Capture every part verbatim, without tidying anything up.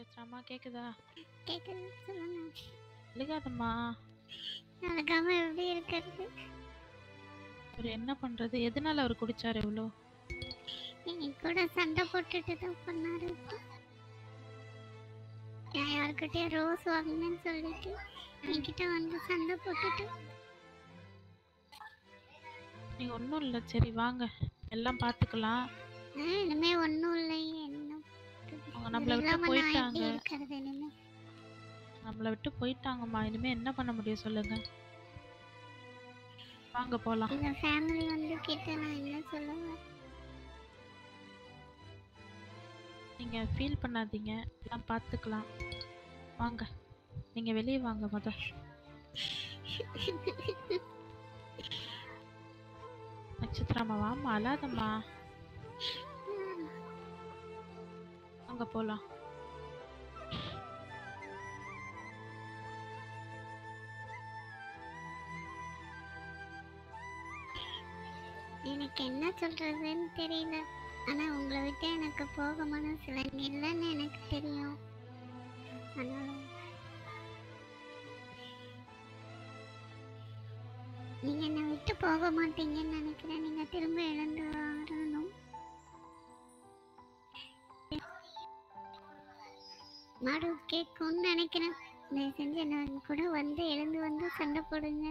நட்சத்திரமா கேக்குதா? கேக்குது சொல்லுங்க. அழுகாதம்மா. அழுகாம எப்படி இருக்கிறது? அவர் என்ன பண்றது? எதனால அவர் குடிச்சாரு இவ்வளோ? என் கூட சண்டை போட்டுட்டு தான் பண்ணாரு. நான் யார்கிட்டயே ரோஸ் வாங்கணும்னு சொல்லிட்டு என்கிட்ட வந்து சண்டை போட்டுட்டு. நீங்க ஒன்றும் இல்லை, சரி வாங்க எல்லாம் பார்த்துக்கலாம். இனிமே ஒன்றும் இல்லை, அவங்க நம்மளை விட்டு போயிட்டாங்க, நம்மளை விட்டு போயிட்டாங்கம்மா. இனிமே என்ன பண்ண முடியும் சொல்லுங்க, வாங்க போலாம். எங்க ஃபேமிலி வந்து கிட்ட நான் என்ன சொல்லுங்க, நீங்க ஃபீல் பண்ணாதீங்க, எல்லாம் பார்த்துக்கலாம். வாங்க நீங்க வெளியே வாங்க. மத நட்சத்திரமா வாமா, அலாதம்மா, அங்க போலாம். எனக்கு என்ன சொல்றதுன்னு தெரியல, ஆனா உங்களை விட்டு எனக்கு போக மனசு இல்லைன்னு எனக்கு தெரியும். ஆனால் நீங்க என்னை விட்டு போக மாட்டீங்கன்னு நினைக்கிறேன். நீங்க திரும்ப எழுந்து வரணும். மாடு கேட்கும்னு நினைக்கிறேன். தயவு செஞ்சு என்ன கூட வந்து எழுந்து வந்து சண்டை போடுங்க.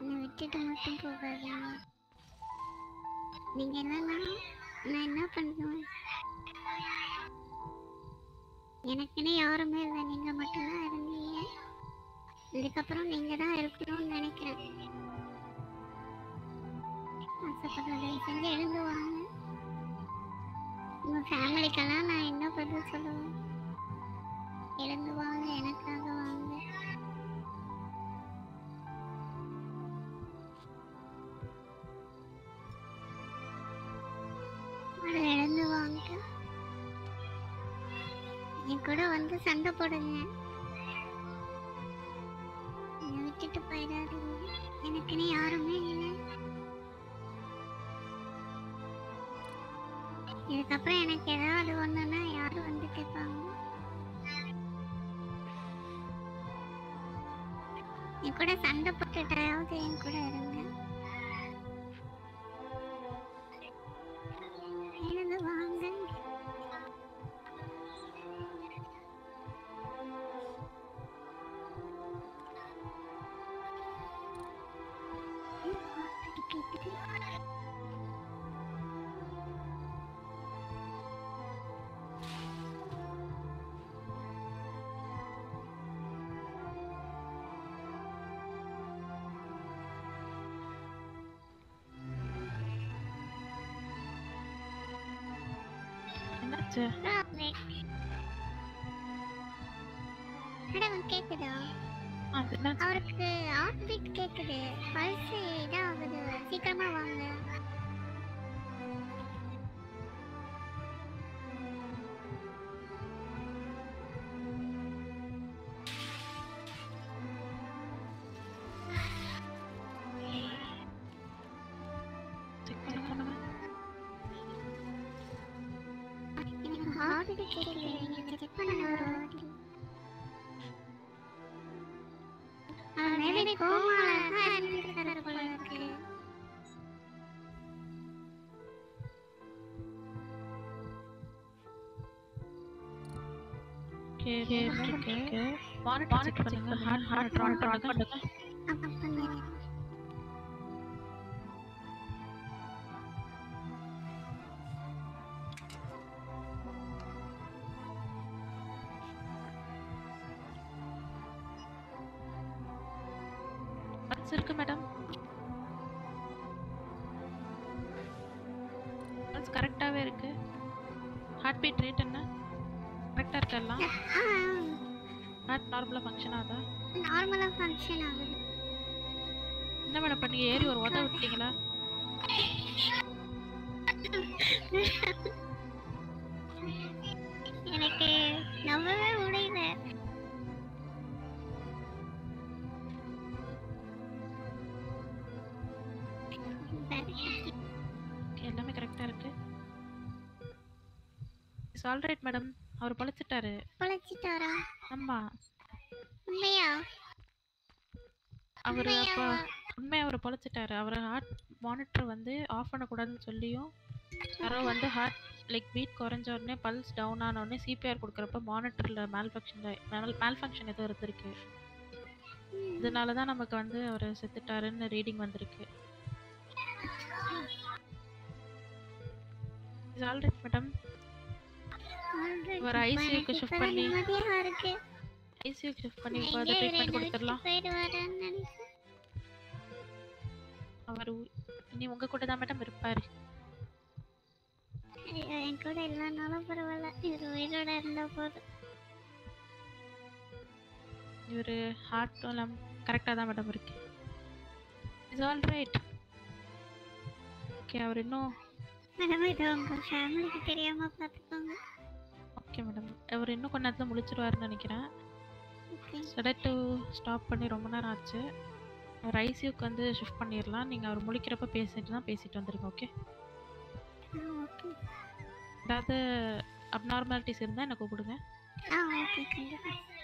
என்னை விட்டுட்டு மட்டும் போகாதீங்க. நீங்க என்னன்னா நான் என்ன பண்ணுவேன்? எனக்குன்னு யாருமே இல்லை, நீங்கள் மட்டும்தான் இருந்தீங்க. இதுக்கப்புறம் நீங்கள் தான் இருக்கணும்னு நினைக்கிறேன். ஆசைப்படுறதை செஞ்சு எழுந்துவாங்க. உங்கள் ஃபேமிலிக்கெல்லாம் நான் என்ன பதில் சொல்லுவேன்? எழுந்துவாங்க, எனக்காக வாங்க. அதை எழுந்துவாங்க, என் கூட வந்து சண்டை போடுங்க, என்னை விட்டுட்டு போயிடாதீங்க. எனக்குன்னு யாருமே இல்லை. இதுக்கப்புறம் எனக்கு ஏதாவது ஒண்ணுன்னா யாரும் வந்து கேட்பாங்க. என் கூட சண்டை போட்டுட்டாவது என் கூட இருங்க. எழுந்து வாங்க. என்னாச்சு? கேக்குதா? அவருக்கு ஹார்ட் பீட் கேக்குது, பல்ஸ் இதாகுது. சீக்கிரமா வாங்க. எனக்கு ஹார்ட் பீட் கேக்குது, நீங்க செக் பண்ணுங்க. மேபி கோமால இருக்காரு போல இருக்கு. கே கே கே வாரட் செக் பண்ணுங்க. ஹார்ட் ஹார்ட் ட்ரான் ட்ரான் பண்ணுங்க. இருக்கு மேடம், பல்ஸ் கரெக்டாவே இருக்கு. ஹார்ட் பீட் ரேட் என்ன கரெக்டா இருக்கலாம். ஹார்ட் நார்மலா ஃபங்க்ஷன் ஆகுதா? நார்மலா ஃபங்க்ஷன் ஆகுது. என்ன மேடம் பண்ணி ஏறி ஒரு உத விட்டீங்களா? எனக்கு நம்பவே முடியல. எல்லாமே கரெக்ட்டா இருக்கு. Is all right madam. அவர் பழச்சிட்டாரு. பழச்சிட்டாரா? ஆமா. உண்மையா? அவர் அப்ப உண்மையா அவர் பழச்சிட்டாரு. அவர் ஹார்ட் மானிட்டர் வந்து ஆஃப் பண்ண கூடாதுன்னு சொல்லியும் யாரோ வந்து ஹார்ட் லைக் பீட் குறைஞ்ச உடனே பல்ஸ் டவுன் ஆன உடனே சிபிஆர் கொடுக்குறப்ப மானிட்டரில் மேல்ஃபங்க்ஷன் மேல்ஃபங்க்ஷன் எதுவும் இருந்திருக்கு. இதனால தான் நமக்கு வந்து அவர் செத்துட்டாருன்னு ரீடிங் வந்திருக்கு. Is all right madam. இவர் ஐசியூக்கு ஷிஃப்ட் பண்ணி ஐசியூக்கு ஷிஃப்ட் பண்ணி ஃபர்தர் ட்ரீட்மெண்ட் கொடுத்துடலாம். அவர் இனி உங்கள் கூட தான் மேடம் இருப்பார். என் கூட இல்லைனாலும் பரவாயில்ல, இவர் உயிரோட இருந்தால் போதும். இவர் ஹார்ட்டும் எல்லாம் கரெக்டாக தான் மேடம் இருக்கு. It's all right. ஓகே. அவர் இன்னும் மேடம் இது உங்கள் ஃபேமிலிக்கு தெரியாமல் பார்த்துக்கோங்க. Okay madam. அவர் இன்னும் கொஞ்ச நேரத்தில் முடிச்சிடுவாருன்னு நினைக்கிறேன். சடட்டு ஸ்டாப் பண்ணி ரொம்ப நேரம் ஆச்சு. அவர் ஐசியூக்கு வந்து ஷிஃப்ட் பண்ணிடலாம். நீங்கள் அவர் முடிக்கிறப்ப பேசிட்டு தான் பேசிட்டு வந்துடுங்க. ஓகே. ஏதாவது அப்நார்மாலிட்டிஸ் இருந்தால் எனக்கு கூப்பிடுங்க. ஆ ஓகே.